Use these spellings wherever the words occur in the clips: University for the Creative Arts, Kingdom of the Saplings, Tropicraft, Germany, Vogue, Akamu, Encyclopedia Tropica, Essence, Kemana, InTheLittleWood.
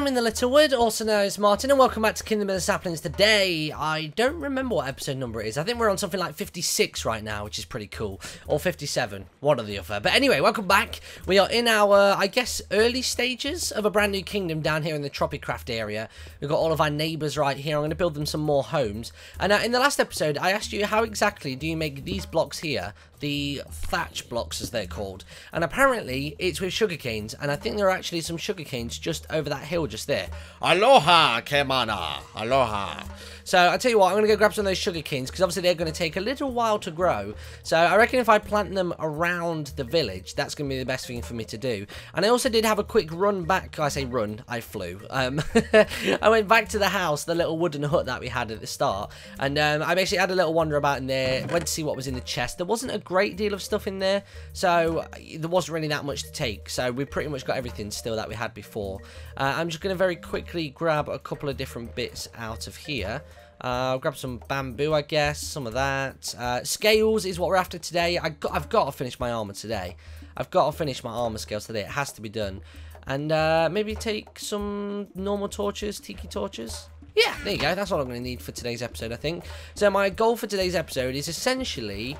I'm in the Littlewood, also known as Martin, and welcome back to Kingdom of the Saplings. Today, I don't remember what episode number it is. I think we're on something like 56 right now, which is pretty cool, or 57, one or the other. But anyway, welcome back. We are in our, I guess, early stages of a brand new kingdom down here in the Tropicraft area. We've got all of our neighbours right here. I'm going to build them some more homes. And in the last episode, I asked you how exactly do you make these blocks here, the thatch blocks as they're called, and apparently it's with sugar canes, and I think there are actually some sugar canes just over that hill just there. Aloha, Kemana. Aloha. So I'll tell you what, I'm going to go grab some of those sugar canes, because obviously they're going to take a little while to grow. So I reckon if I plant them around the village, that's going to be the best thing for me to do. And I also did have a quick run back. I say run, I flew. I went back to the house, the little wooden hut that we had at the start, and I basically had a little wander about in there, went to see what was in the chest. There wasn't a great deal of stuff in there, so there wasn't really that much to take, so we pretty much got everything still that we had before. I'm just going to very quickly grab a couple of different bits out of here. I'll grab some bamboo, I guess, some of that. Scales is what we're after today. I've got to finish my armor today. I've got to finish my armor scales today. It has to be done. And maybe take some normal torches, tiki torches. Yeah, there you go. That's all I'm going to need for today's episode, I think. So my goal for today's episode is essentially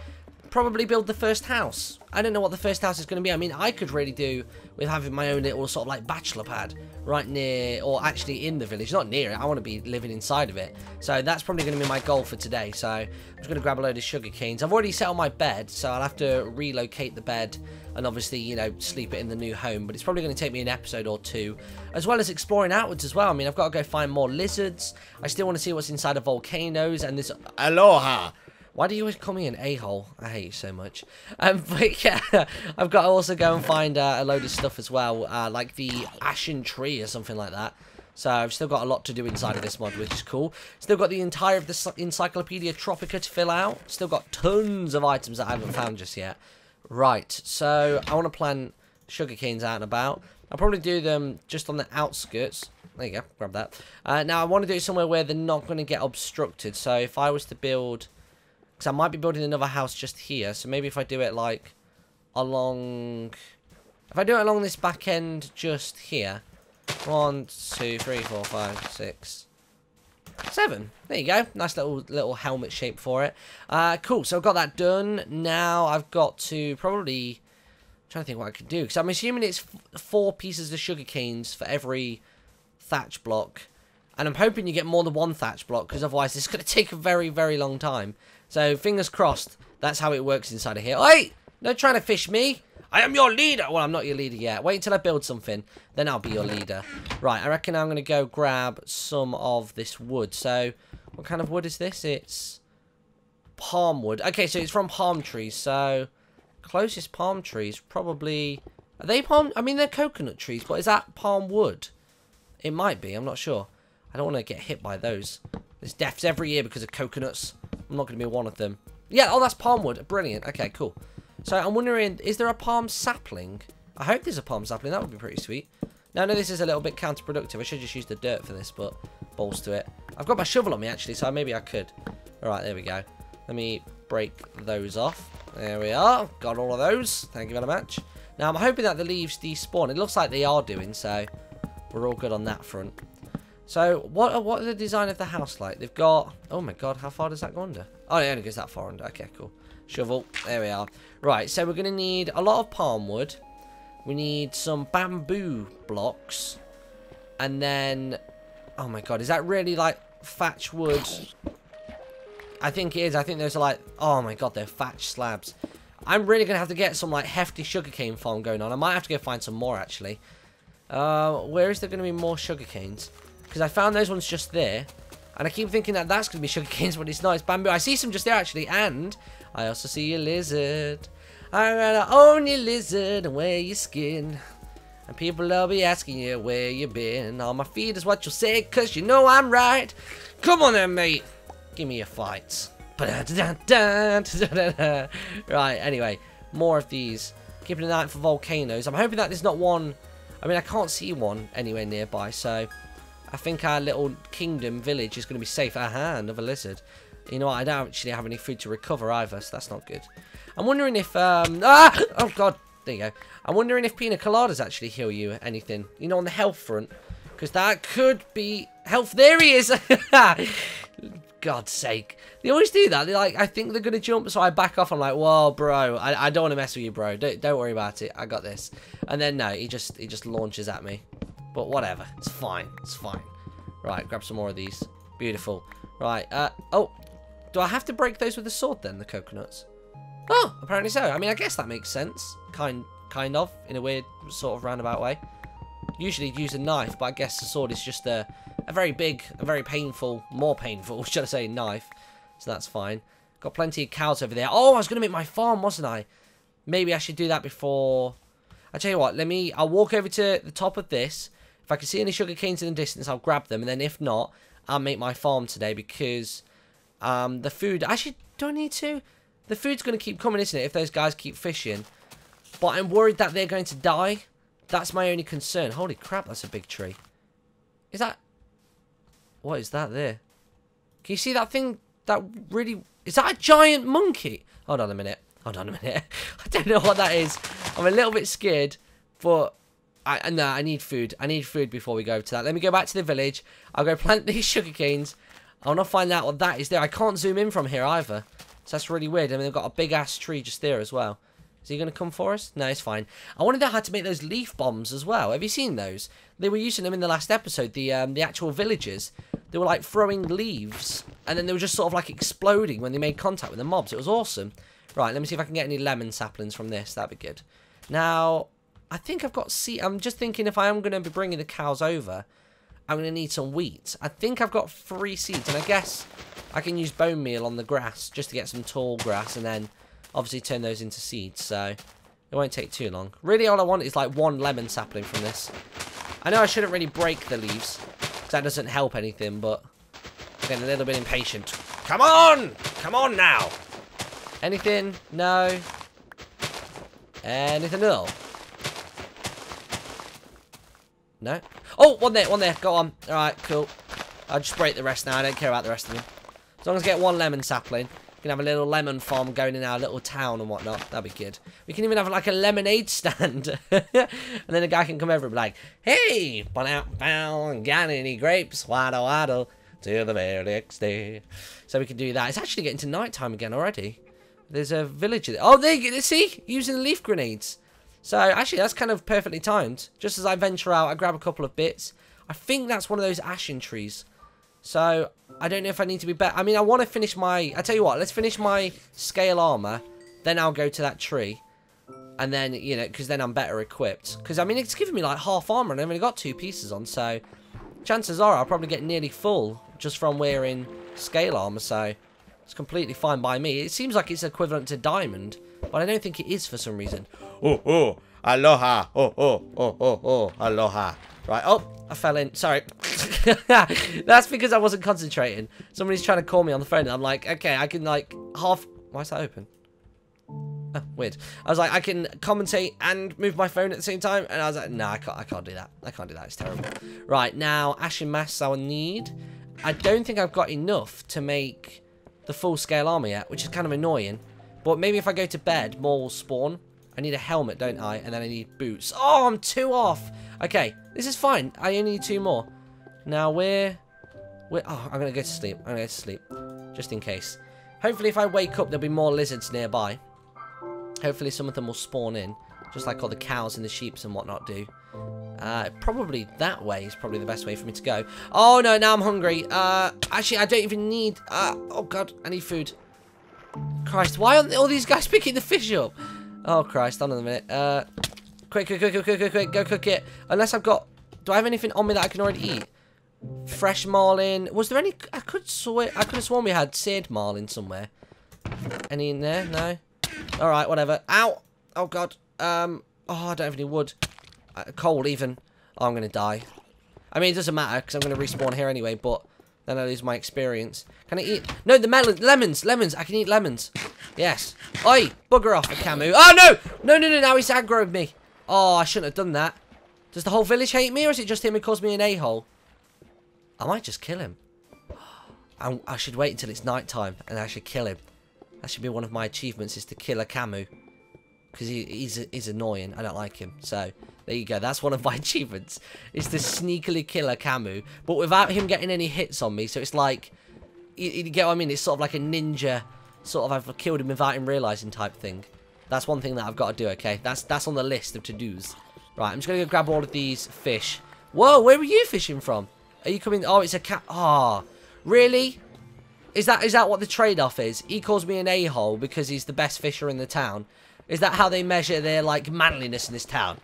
probably build the first house. I don't know what the first house is going to be. I mean, I could really do with having my own little sort of like bachelor pad right near, or actually in the village. Not near it. I want to be living inside of it. So that's probably going to be my goal for today. So I'm just going to grab a load of sugar canes. I've already set on my bed, so I'll have to relocate the bed and obviously, you know, sleep it in the new home. But it's probably going to take me an episode or two, as well as exploring outwards as well. I mean, I've got to go find more lizards. I still want to see what's inside of volcanoes and this. Aloha. Why do you always call me an a-hole? I hate you so much. But yeah, I've got to also go and find a load of stuff as well, like the ashen tree or something like that. So I've still got a lot to do inside of this mod, which is cool. Still got the entire of the Encyclopedia Tropica to fill out. Still got tons of items that I haven't found just yet. Right, so I want to plant sugar canes out and about. I'll probably do them just on the outskirts. There you go, grab that. Now I want to do it somewhere where they're not going to get obstructed. So if I was to build, because I might be building another house just here, so maybe if I do it like along, if I do it along this back end just here, 1, 2, 3, 4, 5, 6, 7. There you go, nice little helmet shape for it. Cool. So I've got that done. Now I've got to probably, I'm trying to think what I could do, because I'm assuming it's 4 pieces of sugar canes for every thatch block. And I'm hoping you get more than one thatch block, because otherwise it's going to take a very, very long time. So, fingers crossed, that's how it works inside of here. Oi! No trying to fish me. I am your leader. Well, I'm not your leader yet. Wait until I build something, then I'll be your leader. Right, I reckon I'm going to go grab some of this wood. So, what kind of wood is this? It's palm wood. Okay, so it's from palm trees. So, closest palm trees probably, are they palm? I mean, they're coconut trees, but is that palm wood? It might be. I'm not sure. I don't want to get hit by those. There's deaths every year because of coconuts. I'm not going to be one of them. Yeah, oh, that's palm wood. Brilliant. Okay, cool. So I'm wondering, is there a palm sapling? I hope there's a palm sapling. That would be pretty sweet. No, this is a little bit counterproductive. I should just use the dirt for this, but balls to it. I've got my shovel on me, actually, so maybe I could. All right, there we go. Let me break those off. There we are. Got all of those. Thank you very much. Now, I'm hoping that the leaves despawn. It looks like they are doing, so we're all good on that front. So, what are the design of the house like? They've got, oh my god, how far does that go under? Oh, it only goes that far under. Okay, cool. Shovel. There we are. Right, so we're going to need a lot of palm wood. We need some bamboo blocks. And then, oh my god, is that really like thatch wood? I think it is. I think those are like, oh my god, they're thatch slabs. I'm really going to have to get some like hefty sugarcane farm going on. I might have to go find some more, actually. Where is there going to be more sugarcanes? Because I found those ones just there. And I keep thinking that that's going to be sugar canes, but it's not. It's bamboo. I see some just there, actually. And I also see a lizard. I'm going to own your lizard and wear your skin. And people will be asking you where you been. On my feet is what you'll say, because you know I'm right. Come on then, mate. Give me your fights. Right, anyway. More of these. Keeping an eye out for volcanoes. I'm hoping that there's not one. I mean, I can't see one anywhere nearby, so I think our little kingdom village is going to be safe. Aha, another lizard. You know what? I don't actually have any food to recover either, so that's not good. I'm wondering if oh god, there you go. I'm wondering if pina coladas actually heal you anything. You know, on the health front, Because that could be health. There he is! God's sake. They always do that. They're like, I think they're going to jump, so I back off. I'm like, whoa, bro. I don't want to mess with you, bro. Don't worry about it. I got this. And then, no, he just launches at me. But whatever. It's fine. It's fine. Right, grab some more of these. Beautiful. Right, oh. Do I have to break those with a sword, then, the coconuts? Oh, apparently so. I mean, I guess that makes sense. Kind of, in a weird sort of roundabout way. Usually you'd use a knife, but I guess the sword is just a very big, a very painful, more painful, should I say, knife. So that's fine. Got plenty of cows over there. Oh, I was going to make my farm, wasn't I? Maybe I should do that before... I tell you what, I'll walk over to the top of this. If I can see any sugar canes in the distance, I'll grab them. And then if not, I'll make my farm today because the food... Actually, do I need to? The food's going to keep coming, isn't it, if those guys keep fishing. But I'm worried that they're going to die. That's my only concern. Holy crap, that's a big tree. Is that... What is that there? Can you see that thing? That really... Is that a giant monkey? Hold on a minute. Hold on a minute. I don't know what that is. I'm a little bit scared, but... No, I need food. I need food before we go to that. Let me go back to the village. I'll go plant these sugar canes. I want to find out what that is there. I can't zoom in from here either. So that's really weird. I mean, they've got a big-ass tree just there as well. Is he going to come for us? No, it's fine. I wanted to know how to make those leaf bombs as well. Have you seen those? They were using them in the last episode, the actual villagers. They were, like, throwing leaves, and then they were just sort of, like, exploding when they made contact with the mobs. It was awesome. Right, let me see if I can get any lemon saplings from this. That'd be good. Now, I think I've got seed. I'm just thinking if I am going to be bringing the cows over, I'm going to need some wheat. I think I've got 3 seeds, and I guess I can use bone meal on the grass just to get some tall grass, and then... Obviously turn those into seeds, so it won't take too long. Really all I want is like 1 lemon sapling from this. I know I shouldn't really break the leaves, because that doesn't help anything, but I'm getting a little bit impatient. Come on! Come on now! Anything? No. Anything at all? No? Oh, one there. Go on. Alright, cool. I'll just break the rest now. I don't care about the rest of them. As long as I get 1 lemon sapling. We can have a little lemon farm going in our little town and whatnot. That'd be good. We can even have, like, a lemonade stand. And then a guy can come over and be like, hey, got any grapes? Waddle, waddle, till the very next day. So we can do that. It's actually getting to nighttime again already. There's a villager there. Oh, there you go. See? Using leaf grenades. So, actually, that's kind of perfectly timed. Just as I venture out, I grab a couple of bits. I think that's one of those ashen trees. So, I don't know if I need to be better. I mean, I want to finish my... I tell you what, let's finish my scale armor. Then I'll go to that tree. And then, you know, because then I'm better equipped. Because, I mean, it's giving me, like, half armor. And I've only got 2 pieces on. So, chances are I'll probably get nearly full just from wearing scale armor. So, it's completely fine by me. It seems like it's equivalent to diamond. But I don't think it is for some reason. Oh, oh, aloha. Oh, oh, oh, oh, oh, aloha. Right, oh, I fell in. Sorry. That's because I wasn't concentrating. Somebody's trying to call me on the phone, and I'm like, okay, I can, like, half... Why is that open? Oh, weird. I was like, I can commentate and move my phone at the same time, and I was like, no, I can't do that. I can't do that. It's terrible. Right, now, ashen masks I will need. I don't think I've got enough to make the full-scale armor yet, which is kind of annoying. But maybe if I go to bed, more will spawn. I need a helmet, don't I? And then I need boots. Oh, I'm 2 off. Okay, this is fine. I only need 2 more. Now we're oh, I'm gonna go to sleep. I'm gonna go to sleep, just in case. Hopefully, if I wake up, there'll be more lizards nearby. Hopefully, some of them will spawn in, just like all the cows and the sheeps and whatnot do. Probably that way is probably the best way for me to go. Oh no, now I'm hungry. Actually, I don't even need. Oh god, I need food. Christ, why aren't all these guys picking the fish up? Oh Christ, hold on a minute. Quick, go cook it. Unless I've got, do I have anything on me that I can already eat? Fresh marlin. Was there any? I could have sworn we had seared marlin somewhere. Any in there? No. All right, whatever. Ow! Oh god. Oh, I don't have any wood. Coal even. Oh, I'm gonna die. I mean, it doesn't matter because I'm gonna respawn here anyway. But then I lose my experience. Can I eat? No, the melon. Lemons. I can eat lemons. Yes. Oi! Bugger off, Akamu. Oh no! No! Now he's aggroed me. Oh, I shouldn't have done that. Does the whole village hate me, or is it just him who calls me an a-hole? I might just kill him. I should wait until it's night time, and I should kill him. That should be one of my achievements, is to kill Akamu. because he's annoying. I don't like him. So there you go. That's one of my achievements. It's to sneakily kill Akamu, but without him getting any hits on me. So it's like, you get what I mean? It's sort of like a ninja, sort of I've killed him without him realising type thing. That's one thing that I've got to do, okay? That's on the list of to-dos. Right, I'm just going to go grab all of these fish. Whoa, where were you fishing from? Are you coming? Oh, it's a cat. Ah, oh, really? Is that what the trade-off is? He calls me an a-hole because he's the best fisher in the town. Is that how they measure their, like, manliness in this town?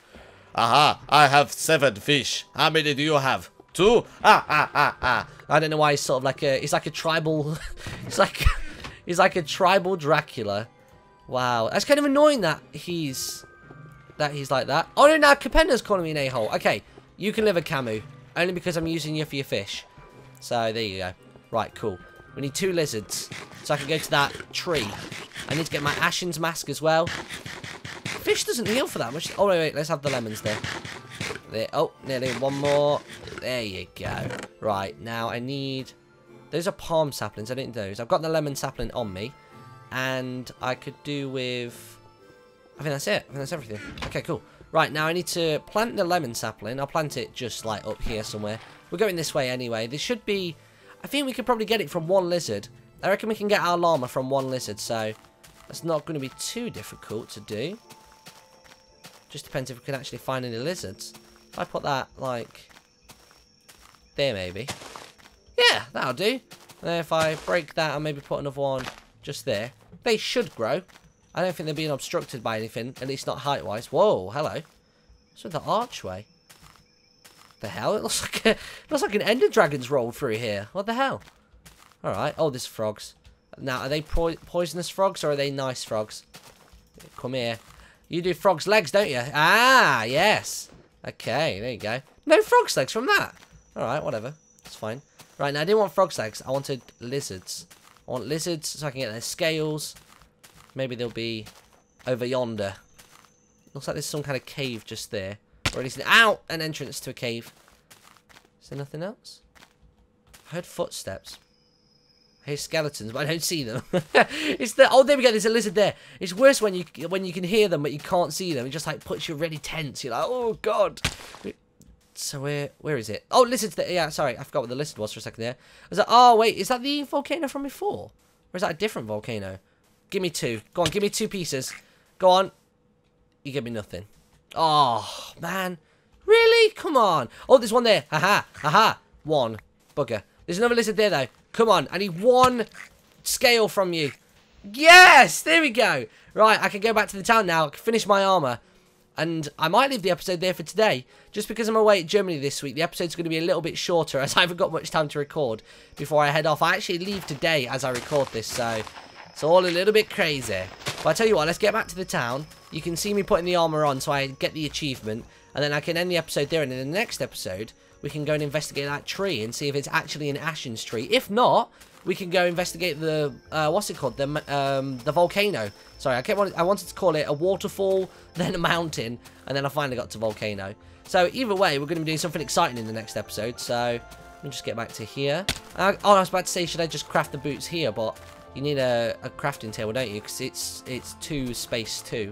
Aha, I have 7 fish. How many do you have? 2? I don't know why he's sort of like a... He's like a tribal... He's like a tribal Dracula. Wow, that's kind of annoying that he's like that. Oh no, now Capenda's calling me an a-hole. Okay, you can live a Camu, only because I'm using you for your fish. So there you go. Right, cool. We need 2 lizards, so I can go to that tree. I need to get my Ashen's mask as well. Fish doesn't heal for that much. Oh wait, let's have the lemons there. Oh, nearly one more. There you go. Right, now I need. Those are palm saplings. I don't need those. I've got the lemon sapling on me. And I could do with... I think that's it. I think that's everything. Okay, cool. Right, now I need to plant the lemon sapling. I'll plant it just, like, up here somewhere. We're going this way anyway. There should be... I think we could probably get it from 1 lizard. I reckon we can get our llama from 1 lizard, so... That's not going to be too difficult to do. Just depends if we can actually find any lizards. If I put that, like... There, maybe. Yeah, that'll do. And then if I break that, I'll maybe put another one... Just there. They should grow. I don't think they're being obstructed by anything. At least not height-wise. Whoa, hello. What's with the archway? The hell? It looks like an ender dragon's rolled through here. What the hell? Alright. Oh, there's frogs. Now, are they poisonous frogs or are they nice frogs? Come here. You do frog's legs, don't you? Ah, yes. Okay, there you go. No frog's legs from that. Alright, whatever. It's fine. Right, now I didn't want frog's legs. I wanted lizards. I want lizards so I can get their scales. Maybe they'll be over yonder. Looks like there's some kind of cave just there. Or at least an entrance to a cave. Is there nothing else? I heard footsteps. I hear skeletons, but I don't see them. Oh, there we go. There's a lizard there. It's worse when you can hear them, but you can't see them. It just like puts you really tense. You're like, oh god. So where is it? Oh, lizards there. Yeah, sorry, I forgot what the lizard was for a second there. I was like, oh wait, is that the volcano from before? Or is that a different volcano? Give me 2. Go on, give me 2 pieces. Go on. You give me nothing. Oh man. Really? Come on. Oh, there's one there. Haha. Haha. One. Bugger. There's another lizard there though. Come on. I need 1 scale from you. Yes! There we go. Right, I can go back to the town now. I can finish my armor. And I might leave the episode there for today. Just because I'm away at Germany this week, the episode's going to be a little bit shorter as I haven't got much time to record before I head off. I actually leave today as I record this, so it's all a little bit crazy. But I tell you what, let's get back to the town. You can see me putting the armor on so I get the achievement. And then I can end the episode there. And in the next episode, we can go and investigate that tree and see if it's actually an Ashen's tree. If not, we can go investigate the, what's it called? The volcano. Sorry, I wanted to call it a waterfall, then a mountain, and then I finally got to volcano. So either way, we're going to be doing something exciting in the next episode. So let me just get back to here. Oh, I was about to say, should I just craft the boots here? But you need a crafting table, don't you? Because it's 2 space 2.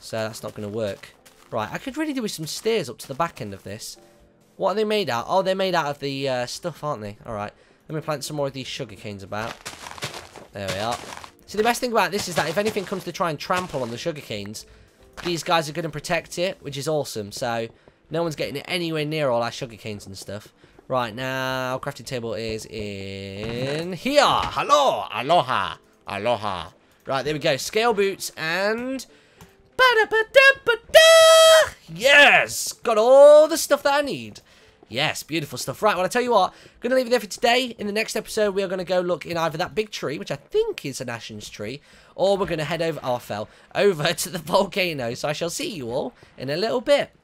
So that's not going to work. Right, I could really do with some stairs up to the back end of this. What are they made out? Oh, they're made out of the stuff, aren't they? All right. Let me plant some more of these sugar canes about. There we are. So the best thing about this is that if anything comes to try and trample on the sugar canes, these guys are going to protect it, which is awesome. So no one's getting anywhere near all our sugar canes and stuff. Right now, crafting table is in here. Hello. Aloha. Aloha. Right, there we go. Scale boots and... Ba-da-ba-da-ba-da! Yes! Got all the stuff that I need. Yes, beautiful stuff. Right, well, I tell you what, I'm going to leave it there for today. In the next episode, we are going to go look in either that big tree, which I think is an Ashen's tree, or we're going to head over to the volcano. So I shall see you all in a little bit.